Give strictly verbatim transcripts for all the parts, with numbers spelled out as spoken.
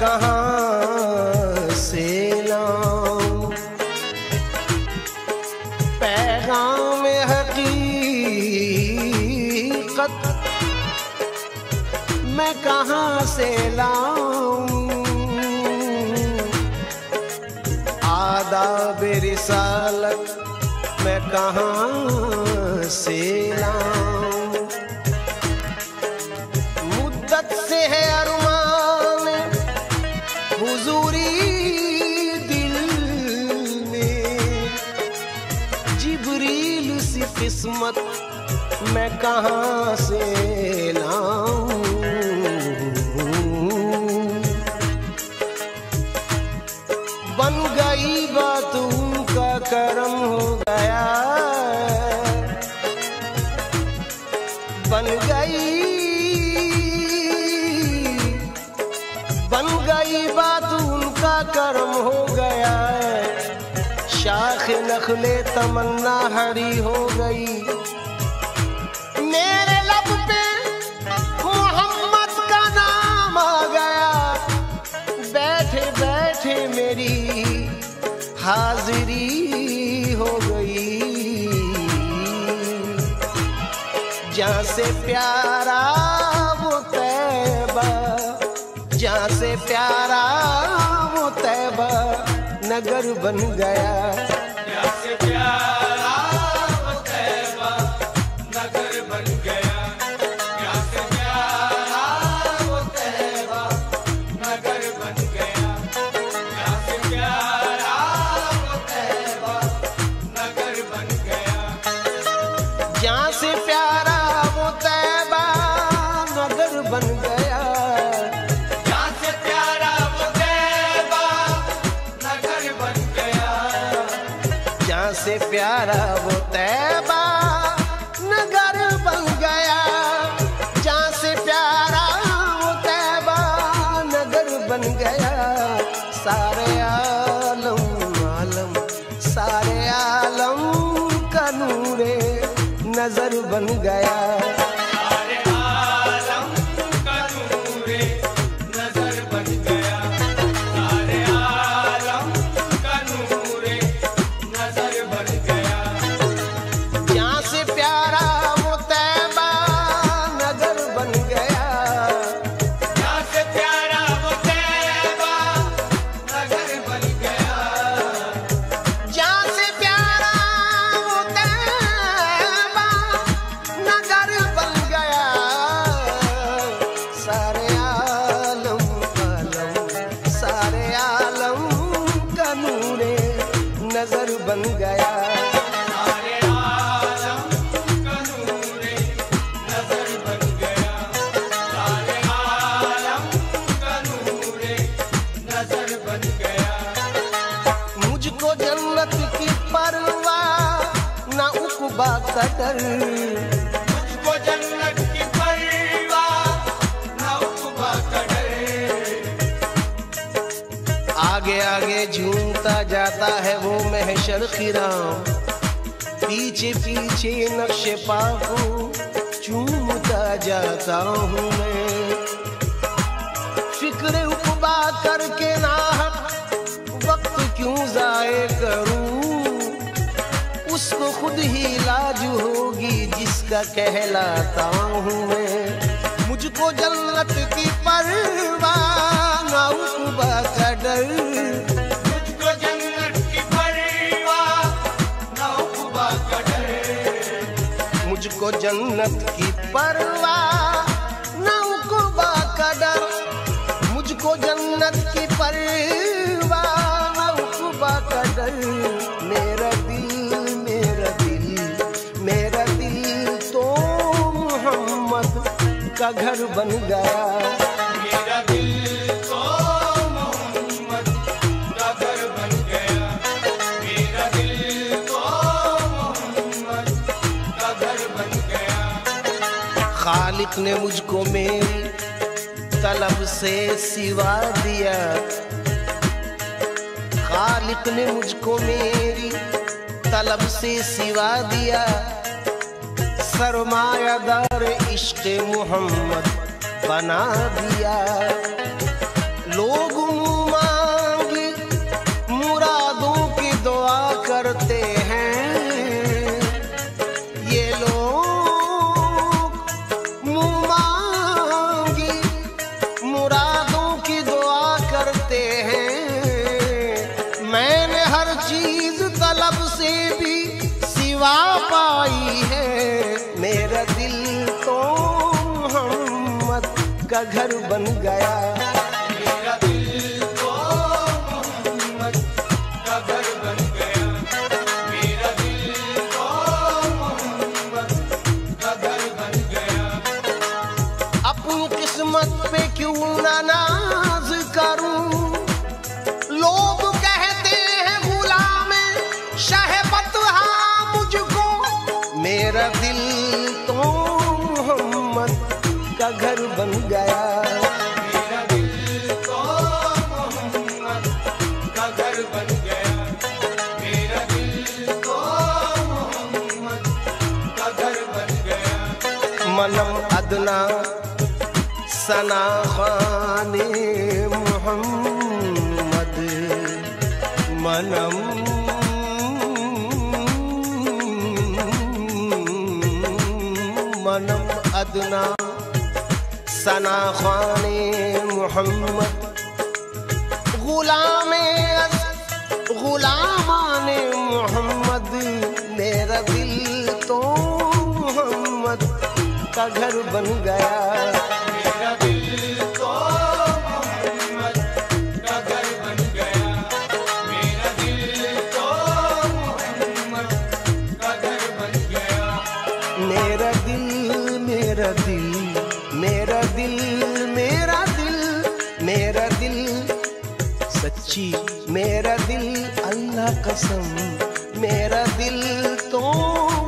कहाँ से लाऊं, पैगाम हकीकत मैं कहाँ से लाऊं, आदाब रिसालत मैं कहाँ से लाऊं। मुद्दत से है अरमान हुजूरी दिल में, जिब्रील सी किस्मत मैं कहाँ से लाऊं। बन गई बात उनका करम हो गया, बन गई बन गई बात उनका करम हो गया, शाख नखले तमन्ना हरी हो गई, मेरे लब पे मोहम्मद का नाम आ गया, बैठे बैठे मेरी हाजिरी हो गई। जहाँ से प्यारा वो तैबा, जहाँ से प्यारा वो तैबा नगर बन गया, जहाँ से प्यारा वो तैबा नगर बन गया, जहाँ से प्यारा वो तैबा नगर बन गया, जहाँ से प्यारा बन गया, जहाँ से प्यारा वो तैबा नगर बन गया, जहाँ से प्यारा वो तैबा नगर बन गया, जहाँ से प्यारा वो तैबा नगर बन गया। सारे आलम आलम सारे आलम का नूरे नजर बन गया, नजर बन गया, सारे आलम का नूरे नजर बन गया, सारे आलम का नूरे नजर बन गया। मुझको जन्नत की परवाह ना उकबा का डर, मुझको जन्नत की परवाह ना उकबा का डर, आगे आगे झूम जाता है वो महशर किराम, पीछे पीछे नक्शे पा को चूमता जाता हूँ मैं, फिक्र उकबा करके नाहक वक्त क्यों जाए करूँ, उसको खुद ही लाज होगी जिसका कहलाता हूँ मैं। मुझको जन्नत की परवाह ना उकबा का डर, मुझको जन्नत की परवाह ना उकबा का डर, मुझको जन्नत की परवाह ना उकबा का डर। मेरा दिल मेरा दिल मेरा दिल तो मोहम्मद का घर बन गया, मेरा दिल तो मोहम्मद का घर बन गया, मेरा दिल खालिक ने मुझको मेरी तलब से सिवा दिया, खालिक ने मुझको मेरी तलब से सिवा दिया, सरमायादार इश्क़ मोहम्मद बना दिया। लोग मुँह मांगी मुरादों की दुआ करते हैं, ये लोग मुँह मांगी मुरादों की दुआ करते हैं। मैंने हर चीज तलब से भी सिवा पाई है, मेरा दिल तो मोहम्मद का घर बन गया। किस्मत पे क्यों ना नाज करूं, लोग कहते हैं गुलामे शहबतहा मुझको, मेरा दिल तो मोहम्मद का घर बन गया। मेरा दिल तो मोहम्मद का घर बन गया। मेरा दिल तो मोहम्मद का घर बन गया। मनम अदना सना खाने मोहम्मद, मनम मनम अदना सना खाने मोहम्मद, गुलामे गुलामाने मोहम्मद, मेरा दिल तो मोहम्मद का घर बन गया। मेरा दिल मेरा दिल मेरा दिल मेरा दिल मेरा दिल सच्ची, मेरा दिल अल्लाह कसम, मेरा दिल तो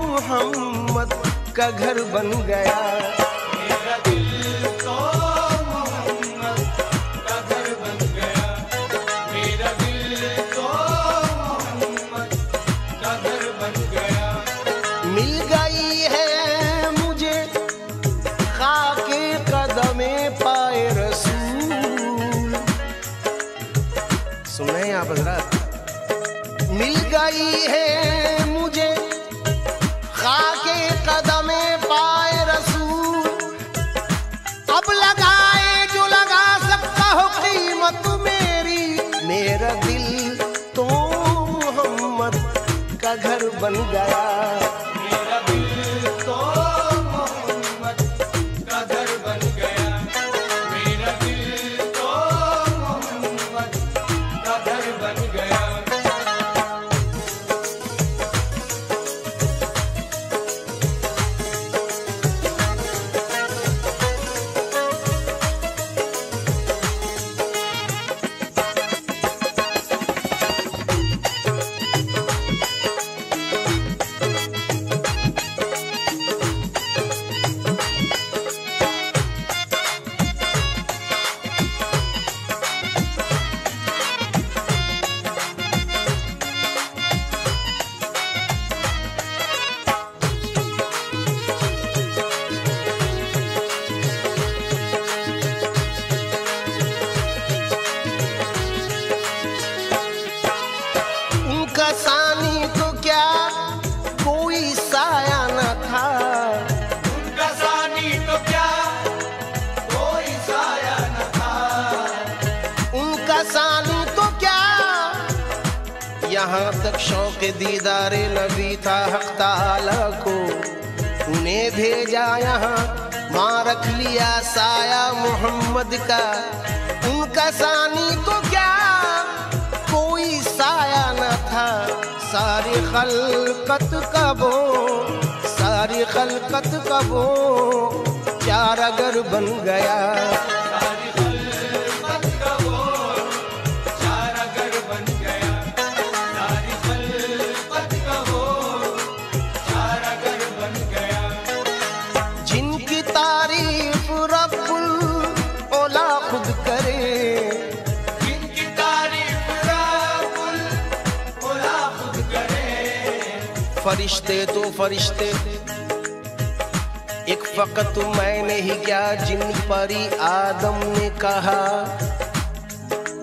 मोहम्मद का घर बन गया। मेरा दिल तो मोहम्मद का घर बन गया। मेरा दिल तो मोहम्मद का घर बन गया। मिल गई है पाए रसूल, सुन रहे हैं आप हजरत, मिल गई है मुझे खाके कदमे पाए रसूल, अब लगाए जो लगा सकता हो कीमत मेरी, मेरा दिल तो मोहम्मद का घर बन गया। मेरा दिल तो मोहम्मद का घर बन गया। सानी तो क्या कोई साया न था, उनका सानी तो क्या कोई साया न था, उनका सानी तो क्या यहाँ तक शौक दीदारे नबी था। हक ताला को उन्हें भेजा यहाँ, माँ रख लिया साया मोहम्मद का, उनका सानी तो क्या कोई साया न था। सारी खलकत कबो सारी खलकत कबो प्यारा घर बन गया। सारी खलकत कबो प्यारा घर बन गया। सारी खलकत कबो प्यारा घर बन गया। जिनकी तारीफ रब्बुल औला खुद करे, फरिश्ते तो फरिश्ते एक फकत मैंने ही क्या, जिन परी आदम ने कहा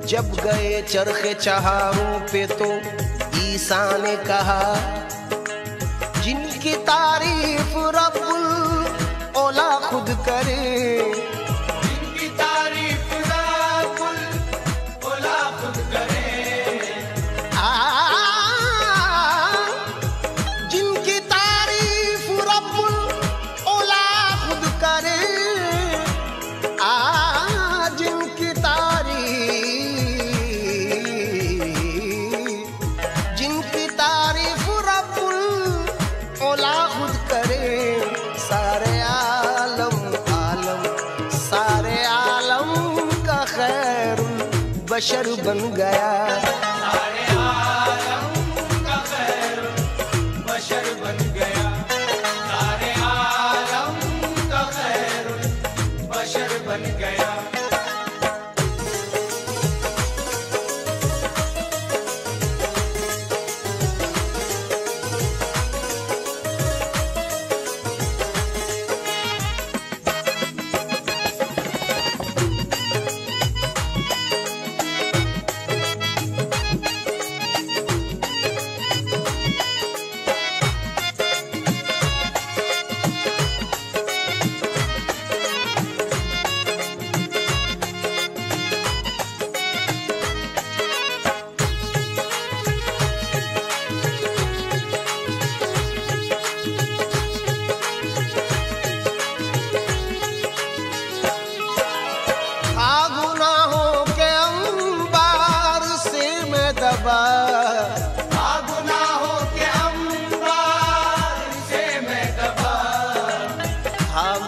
जब गए चरखे चहारों पे तो ईसा ने कहा, जिनकी तारीफ रब्बुल औला खुद करे, जिनकी तारीफ रब्बुल औला खुद करे, आ जिनकी तारीफ रब्बुल औला खुद करे, आ जिनकी तारीफ जिनकी तारीफ रब्बुल औला खुद करे, सारे आलम आलम सारे आलम का खैर बशर बन गया, सारे आलम का खैर बशर बन गया, सारे आलम का खैर बशर बन गया।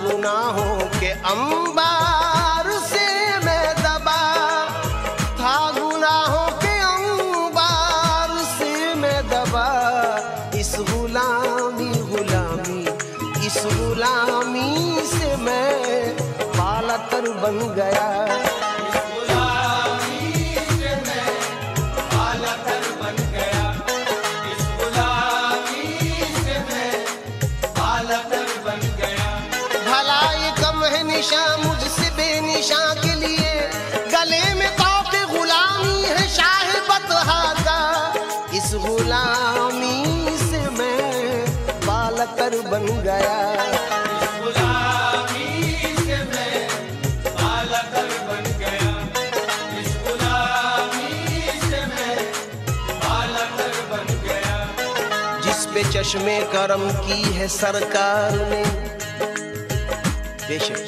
गुनाहों के अंबार से मैं दबा, हाँ गुनाहों के अंबार से मैं दबा, था गुनाहों के अंबार से मैं दबा, इस गुलामी गुलामी इस गुलामी से मैं बालातर बन गया, निशा मुझसे बेनिशा के लिए गले में तौक़ गुलामी है शाह बतहा का, इस गुलामी से मैं बालतर बन गया, इस गुलामी से मैं बालतर बन गया, इस गुलामी से मैं बालतर बन गया। जिस पे चश्मे करम की है सरकार ने, बेशक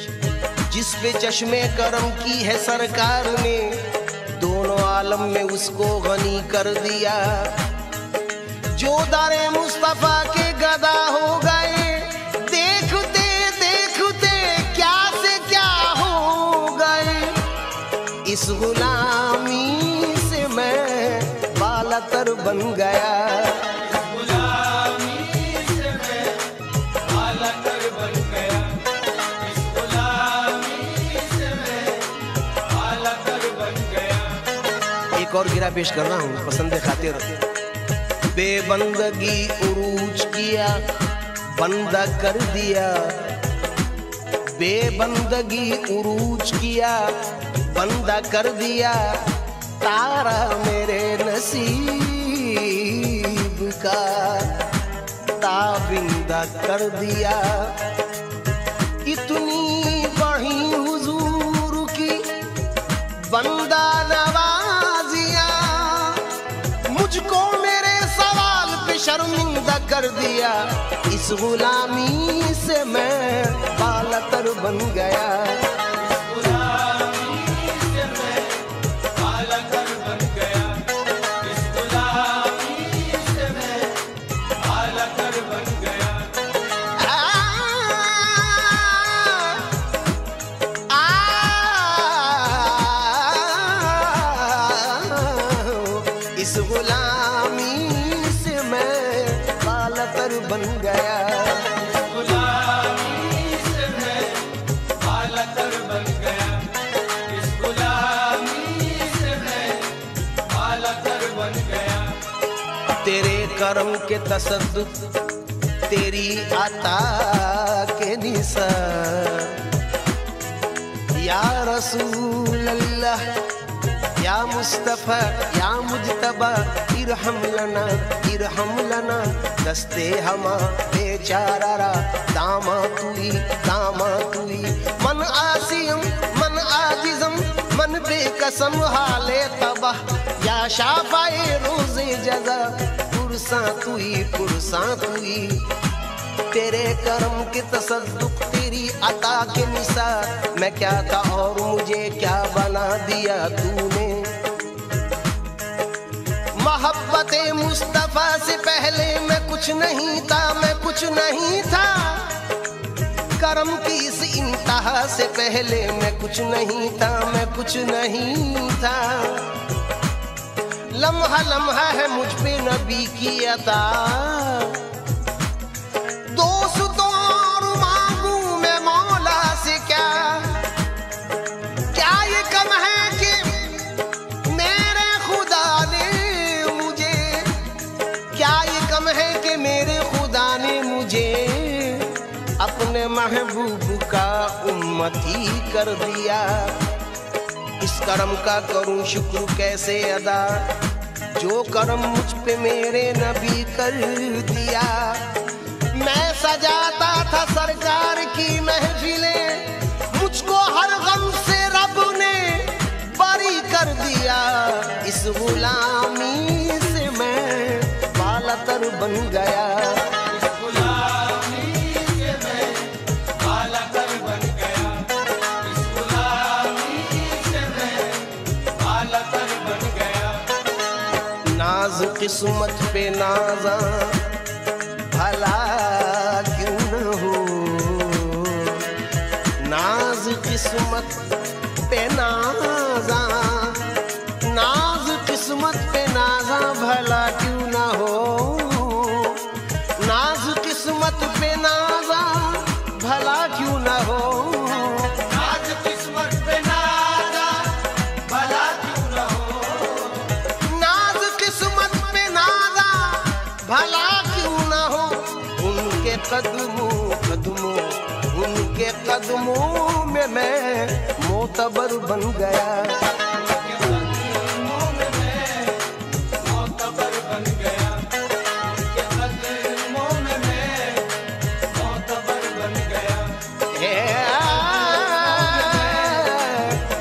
जिस पे चश्मे करम की है सरकार ने, दोनों आलम में उसको गनी कर दिया, जो दारे मुस्तफा के गदा हो गए, देखते देखते क्या से क्या हो गए, इस गुलामी से मैं बालतर बन गया, और गिरा पेश कर रहा हूँ पसंद खातिर। बेबंदगी उरूज किया बंदा कर दिया, बेबंदगी उरूज किया बंदा कर दिया, तारा मेरे नसीब का ताबिंदा कर दिया, इतनी बढ़ी हुजूर की बंदा नवा शर्मिंदा कर दिया, इस गुलामी से मैं बालतर बन गया, इस गुलामी से मैं बालतर बन गया, इस गुलामी से मैं बालतर बन गया। आ, आ, आ, आ, इस गुलामी बन गया, गुलामी से मैं बालतर बन गया, इस गुलामी से मैं बालतर बन गया। तेरे करम के तसद्दुक तेरी आता के निसार, या रसूल अल्लाह या या मुस्तफ़ा या मुजतबा इरहम लना इरहम लना दस्ते हमा बेचारा रा दामा तुई दामा तुई मन आसियम मन आजिजम मन बेकसम हाले तबाह या शाफाए रोज़े जज़ा पुरसा तुई पुरसा तुई तेरे करम के तसद्दुक तेरी अता के निसार मैं क्या था और मुझे क्या बना दिया तूने। मोहब्बते मुस्तफ़ा से पहले मैं कुछ नहीं था मैं कुछ नहीं था करम की इस इंतहा से पहले मैं कुछ नहीं था मैं कुछ नहीं था। लम्हा लम्हा है मुझ पे नबी की अता अपने महबूब का उम्मती कर दिया इस करम का करूं शुक्र कैसे अदा जो करम मुझ पे मेरे नबी कर दिया। मैं सजाता था सरकार की महफिलें मुझको हर गम से रब ने बरी कर दिया इस गुलामी से मैं बालतर बन गया किस्मत पे नाज़ा भला क्यों न हो नाज किस्मत पे नाज़ा नाज किस्मत पे नाज़ा भला क्यों न हो नाज किस्मत पे नाज़ा भला क्यों न हो भला क्यों ना हो उनके कदमों कदमों उनके कदमों में मैं मोतबर बन गया उनके कदमों में मैं मोतबर बन गया उनके कदमों में मैं मोतबर बन गया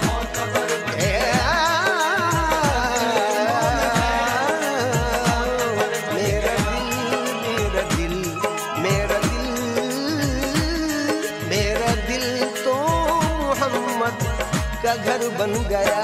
मोतबर बन गया घर बन गया।